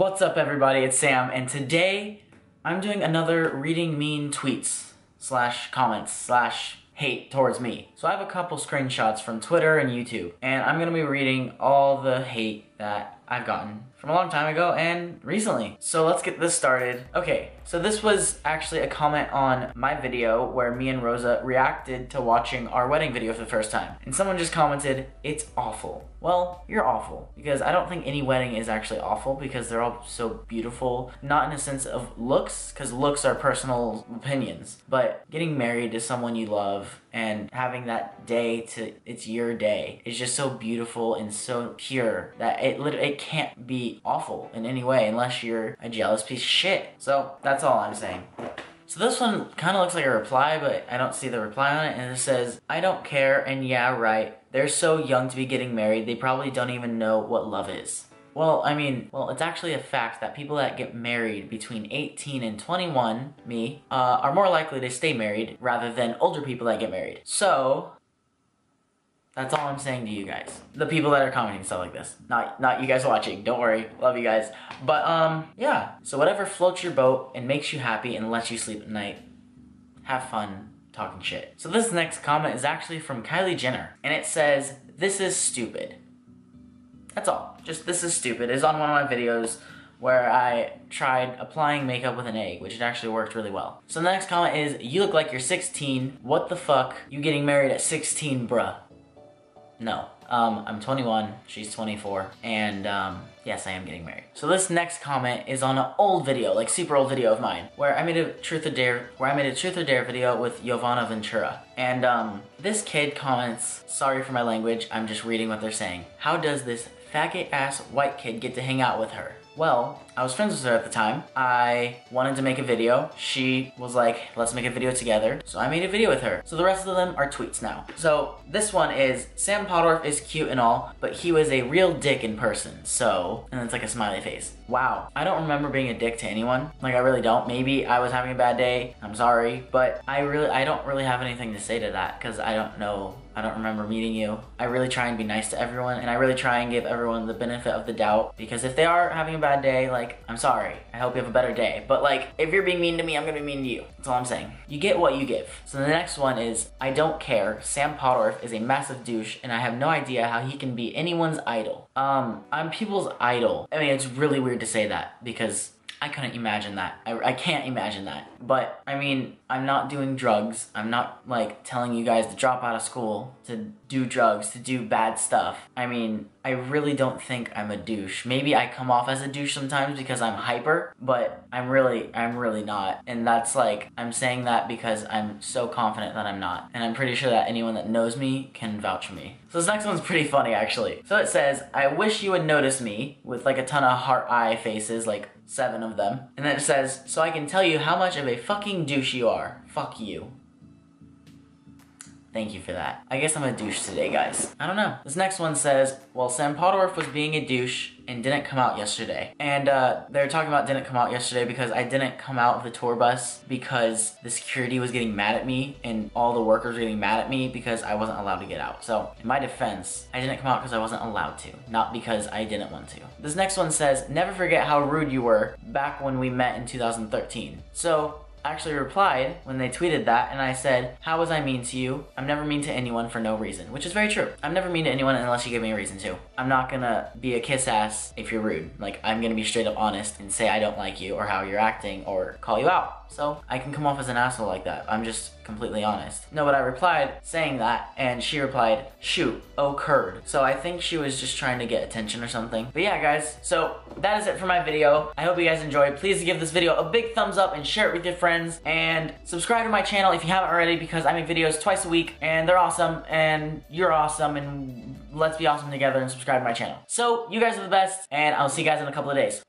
What's up everybody, it's Sam, and today I'm doing another reading mean tweets / comments / hate towards me. So I have a couple screenshots from Twitter and YouTube, and I'm gonna be reading all the hate that I've gotten from a long time ago and recently. So let's get this started. Okay, so this was actually a comment on my video where me and Rosa reacted to watching our wedding video for the first time. And someone just commented, "It's awful." Well, you're awful, because I don't think any wedding is actually awful because they're all so beautiful. Not in a sense of looks, because looks are personal opinions, but getting married to someone you love and having that day to it's your day is just so beautiful and so pure that it can't be awful in any way unless you're a jealous piece of shit. So that's all I'm saying. So this one kind of looks like a reply, but I don't see the reply on it, and it says, "I don't care, and yeah, right. They're so young to be getting married, they probably don't even know what love is." Well, I mean, it's actually a fact that people that get married between 18 and 21, me, are more likely to stay married rather than older people that get married. So that's all I'm saying to you guys, the people that are commenting stuff like this. Not you guys watching, don't worry, love you guys. But yeah, so whatever floats your boat and makes you happy and lets you sleep at night, have fun talking shit. So this next comment is actually from Kylie Jenner, and it says, "This is stupid." That's all, just "this is stupid." It's on one of my videos where I tried applying makeup with an egg, which it actually worked really well. So the next comment is, "You look like you're 16, what the fuck, you getting married at 16, bruh." No, I'm 21, she's 24, and yes, I am getting married. So this next comment is on an old video, like super old video of mine, where I made a truth or dare video with Giovanna Ventura. And this kid comments, sorry for my language, I'm just reading what they're saying. "How does this faggot ass white kid get to hang out with her?" Well, I was friends with her at the time. I wanted to make a video. She was like, let's make a video together. So I made a video with her. So the rest of them are tweets now. So this one is, "Sam Pottorff is cute and all, but he was a real dick in person. So," and it's like a smiley face. Wow, I don't remember being a dick to anyone. Like I really don't. Maybe I was having a bad day. I'm sorry, but I don't really have anything to say to that because I don't know. I don't remember meeting you. I really try and be nice to everyone, and I really try and give everyone the benefit of the doubt, because if they are having a bad day, like, I'm sorry, I hope you have a better day, but like, if you're being mean to me, I'm gonna be mean to you. That's all I'm saying. You get what you give. So the next one is, "I don't care, Sam Pottorff is a massive douche, and I have no idea how he can be anyone's idol." I'm people's idol. I mean, it's really weird to say that, because I couldn't imagine that. I can't imagine that. But, I mean, I'm not doing drugs. I'm not, like, telling you guys to drop out of school, to do drugs, to do bad stuff. I mean, I really don't think I'm a douche. Maybe I come off as a douche sometimes because I'm hyper, but I'm really not. And that's like, I'm saying that because I'm so confident that I'm not. And I'm pretty sure that anyone that knows me can vouch for me. So this next one's pretty funny, actually. So it says, "I wish you would notice me," with like a ton of heart-eye faces, like 7 of them. And then it says, "So I can tell you how much of a fucking douche you are. Fuck you." Thank you for that. I guess I'm a douche today, guys. I don't know. This next one says, "Well, Sam Pottorff was being a douche and didn't come out yesterday." And they're talking about didn't come out yesterday because I didn't come out of the tour bus because the security was getting mad at me and all the workers were getting mad at me because I wasn't allowed to get out. So in my defense, I didn't come out because I wasn't allowed to, not because I didn't want to. This next one says, "Never forget how rude you were back when we met in 2013. So actually replied when they tweeted that, and I said, "How was I mean to you? I'm never mean to anyone for no reason," which is very true. I'm never mean to anyone unless you give me a reason to. I'm not gonna be a kiss ass if you're rude. Like, I'm gonna be straight up honest and say I don't like you or how you're acting or call you out. So I can come off as an asshole like that. I'm just completely honest. No, but I replied saying that, and she replied, "Shoot, oh curd." So I think she was just trying to get attention or something. But yeah, guys, so that is it for my video. I hope you guys enjoyed. Please give this video a big thumbs up and share it with your friends. And subscribe to my channel if you haven't already, because I make videos twice a week, and they're awesome, and you're awesome, and let's be awesome together and subscribe to my channel. So you guys are the best, and I'll see you guys in a couple of days.